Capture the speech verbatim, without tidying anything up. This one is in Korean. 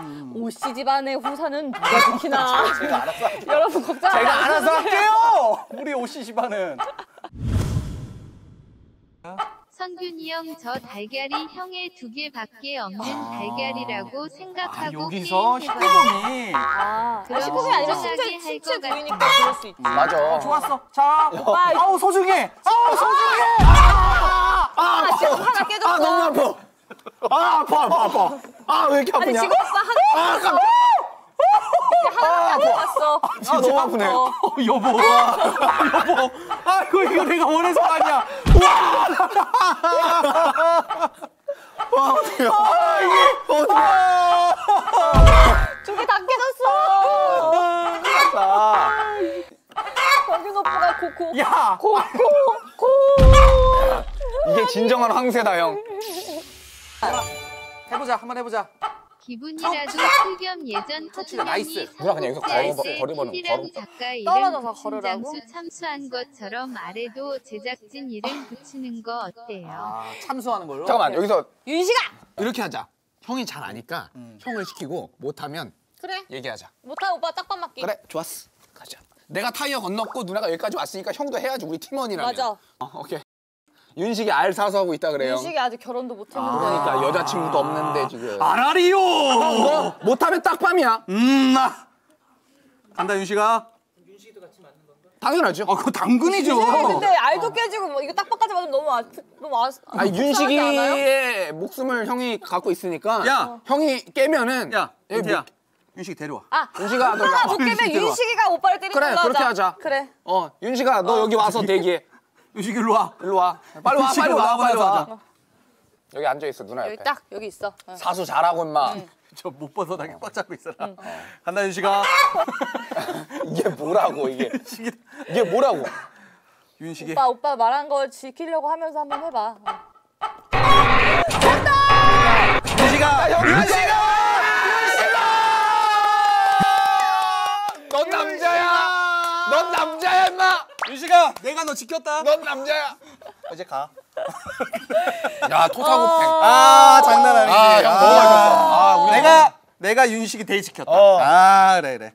음. 오씨 집안의 후사는 누가 지키나. 제가 알아서 여러분 걱정 안 제가 알아서 할게요. 우리 오씨 집안은. 성균이 형, 저 달걀이 형의 두 개밖에 없는 아 달걀이라고 생각하고 아, 여기서 십구금이 아, 그럼 십구금이 아니라 진짜 보이니까 그럴 수 있지. 음, 맞아. 어, 좋았어. 자, 오빠. 아우, 소중해. 아우, 소중해. 아, 아, 아, 아, 아 지금 하나 깨졌어. 아, 너무 아파. 아, 아파, 아파, 아파. 아, 왜 이렇게 아프냐. 아니, 지금 오빠 하나 깨졌어. 하나 깨졌어. 아, 진짜 아프네. 어, 여보. 와. 여보. 아, 이거, 이거 내가 원해서 아니야. 와, 어떡해. 아, 이게 어떡해. 두 개 다 깨졌어. 아, 정균 오빠가 코코. 야. 코코. 코. 이게 진정한 황새다, 형. 해보자, 한번 해보자. 기분이라도 풀겸 예전 허준영이 삼국지할때 작가 이름 장수 참수한 것처럼 아래도 제작진 이름 붙이는 거 어때요? 아, 참수하는 걸로? 잠깐만 여기서 윤식아! 이렇게 하자. 형이 잘 아니까 음. 형을 시키고 못하면 그래. 얘기하자. 못하면 오빠 딱밤 맞기. 그래 좋았어. 가자. 내가 타이어 건넜고 누나가 여기까지 왔으니까 형도 해야지 우리 팀원이라면. 맞아. 어, 오케이. 윤식이 알 사서 하고 있다 그래요. 윤식이 아직 결혼도 못 했는데. 아 그러니까 여자친구도 없는데 지금. 알아리요. 어? 못하면 딱밤이야. 음. 아. 간다 윤식아. 윤식이도 같이 맞는 건가? 당연하죠. 아 그거 당근이죠. 근데 알도 깨지고 뭐 이거 딱밤까지 맞으면 너무 아 너무 아. 아 윤식이의 목숨을 형이 갖고 있으니까. 야 어. 형이 깨면은. 야 윤태야. 윤식이 데려와. 아, 윤식아 너 못 깨면 윤식이가 오빠를 때리는 걸로 하자. 그래 그렇게 하자. 그래. 어 윤식아 너 어. 여기 와서 대기해. 윤식이 일로 와. 일로 와. 빨리 와. 빨리 와. 빨리 와. 와. 여기 앉아 있어. 누나 옆에. 여기 딱 여기 있어. 응. 사수 잘하고 임마. 응. 저 못 벗어나게 꽉 잡고 있어라. 응. 간다 윤식아. 이게 뭐라고 이게. 이게 뭐라고. 윤식이. 오빠 오빠 말한 걸 지키려고 하면서 한번 해 봐. 됐다! 윤식아. 윤식아. 윤식아! 넌 남자야. 넌 남자야 임마. 윤식아, 내가 너 지켰다. 넌 남자야. 이제 가. 야, 토사구팽. 아, 장난 아니지. 아, 형 너무 맛있었어. 아, 아, 내가, 내가 윤식이 데이 지켰다. 어. 아, 그래, 그래.